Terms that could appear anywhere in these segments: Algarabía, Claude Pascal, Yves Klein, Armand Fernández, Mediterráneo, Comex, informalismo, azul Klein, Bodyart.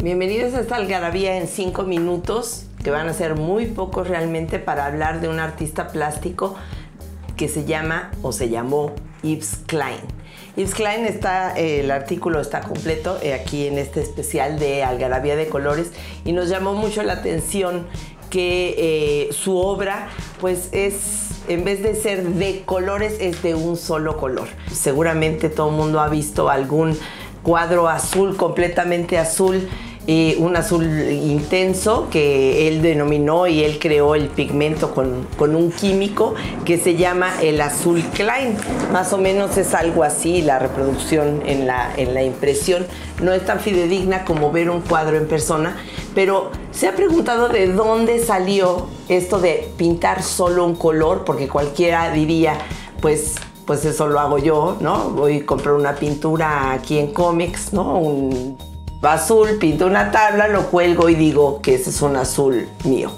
Bienvenidos a esta algarabía en 5 minutos, que van a ser muy pocos realmente, para hablar de un artista plástico que se llama o se llamó Yves Klein. Yves Klein el artículo está completo aquí en este especial de Algarabía de Colores, y nos llamó mucho la atención que su obra, pues en vez de ser de colores, es de un solo color. Seguramente todo el mundo ha visto algún cuadro azul, completamente azul, un azul intenso que él denominó y él creó el pigmento con un químico que se llama el azul Klein. Más o menos es algo así la reproducción en la impresión. No es tan fidedigna como ver un cuadro en persona, pero se ha preguntado de dónde salió esto de pintar solo un color, porque cualquiera diría, pues eso lo hago yo, ¿no? Voy a comprar una pintura aquí en Comex, ¿no? Un azul, pinto una tabla, lo cuelgo y digo que ese es un azul mío.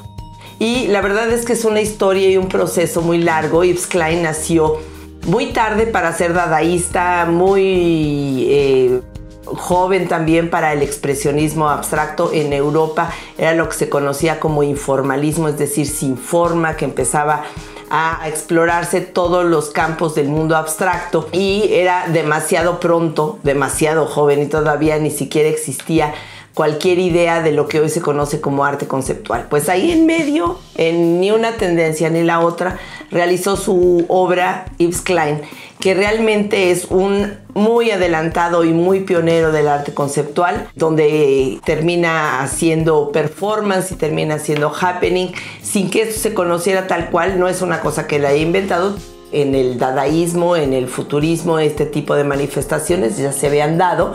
Y la verdad es que es una historia y un proceso muy largo. Yves Klein nació muy tarde para ser dadaísta, muy joven también para el expresionismo abstracto. En Europa era lo que se conocía como informalismo, es decir, sin forma, que empezaba a explorarse todos los campos del mundo abstracto, y era demasiado pronto, demasiado joven, y todavía ni siquiera existía cualquier idea de lo que hoy se conoce como arte conceptual. Pues ahí en medio, en ni una tendencia ni la otra, realizó su obra Yves Klein, que realmente es un muy adelantado y muy pionero del arte conceptual, donde termina haciendo performance y termina haciendo happening, sin que esto se conociera tal cual. No es una cosa que él haya inventado. En el dadaísmo, en el futurismo, este tipo de manifestaciones ya se habían dado,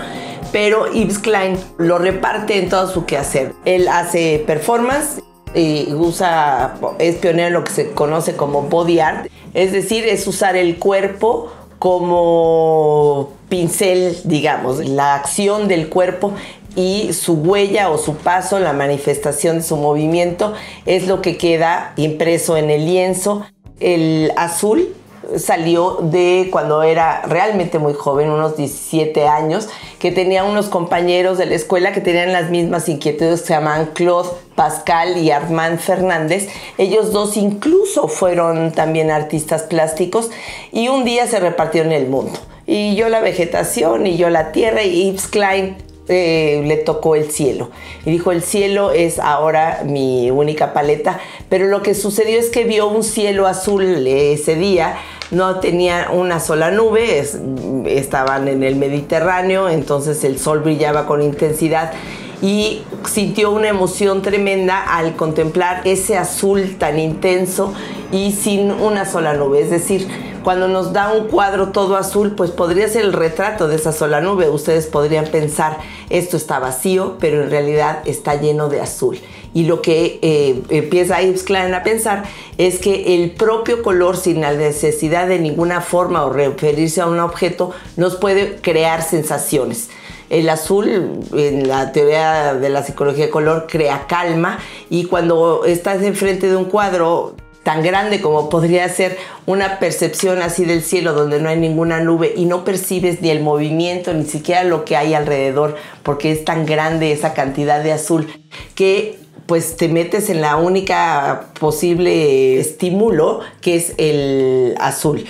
pero Yves Klein lo reparte en todo su quehacer. Él hace performance, es pionero en lo que se conoce como body art, es decir, es usar el cuerpo como pincel, digamos, la acción del cuerpo, y su huella o su paso, la manifestación de su movimiento, es lo que queda impreso en el lienzo. El azul salió de cuando era realmente muy joven, unos 17 años, que tenía unos compañeros de la escuela que tenían las mismas inquietudes, se llamaban Claude Pascal y Armand Fernández. Ellos dos incluso fueron también artistas plásticos, y un día se repartieron el mundo. Y yo la vegetación, y yo la tierra, y Yves Klein le tocó el cielo, y dijo: el cielo es ahora mi única paleta. Pero lo que sucedió es que vio un cielo azul ese día, no tenía una sola nube, estaban en el Mediterráneo, entonces el sol brillaba con intensidad, y sintió una emoción tremenda al contemplar ese azul tan intenso y sin una sola nube. Es decir, cuando nos da un cuadro todo azul, pues podría ser el retrato de esa sola nube. Ustedes podrían pensar, esto está vacío, pero en realidad está lleno de azul. Y lo que empieza Yves Klein a pensar es que el propio color, sin la necesidad de ninguna forma o referirse a un objeto, nos puede crear sensaciones. El azul, en la teoría de la psicología de color, crea calma, y cuando estás enfrente de un cuadro tan grande como podría ser una percepción así del cielo, donde no hay ninguna nube y no percibes ni el movimiento, ni siquiera lo que hay alrededor, porque es tan grande esa cantidad de azul que pues te metes en la única posible estímulo, que es el azul.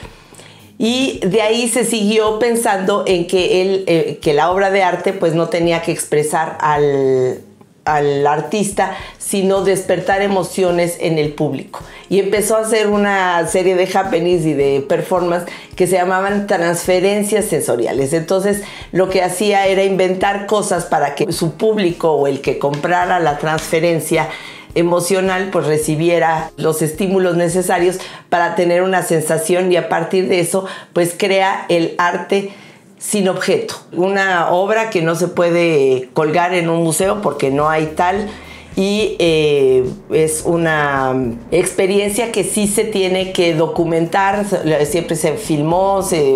Y de ahí se siguió pensando en que que la obra de arte pues no tenía que expresar al artista, sino despertar emociones en el público. Y empezó a hacer una serie de happenings y de performance que se llamaban transferencias sensoriales. Entonces lo que hacía era inventar cosas para que su público, o el que comprara la transferencia emocional, pues recibiera los estímulos necesarios para tener una sensación, y a partir de eso pues crea el arte sin objeto, una obra que no se puede colgar en un museo porque no hay tal, y es una experiencia que sí se tiene que documentar. Siempre se filmó, se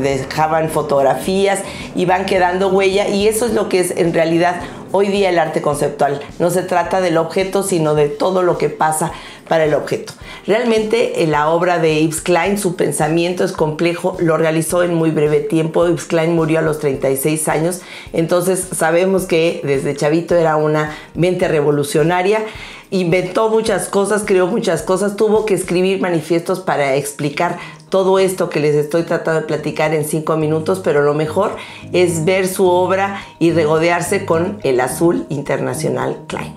dejaban fotografías y van quedando huella, y eso es lo que es en realidad hoy día el arte conceptual. No se trata del objeto, sino de todo lo que pasa para el objeto. Realmente en la obra de Yves Klein, su pensamiento es complejo, lo realizó en muy breve tiempo. Yves Klein murió a los 36 años, entonces sabemos que desde chavito era una mente revolucionaria. Inventó muchas cosas, creó muchas cosas, tuvo que escribir manifiestos para explicar todo esto que les estoy tratando de platicar en 5 minutos, pero lo mejor es ver su obra y regodearse con el azul internacional Klein.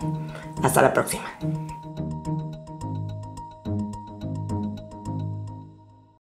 Hasta la próxima.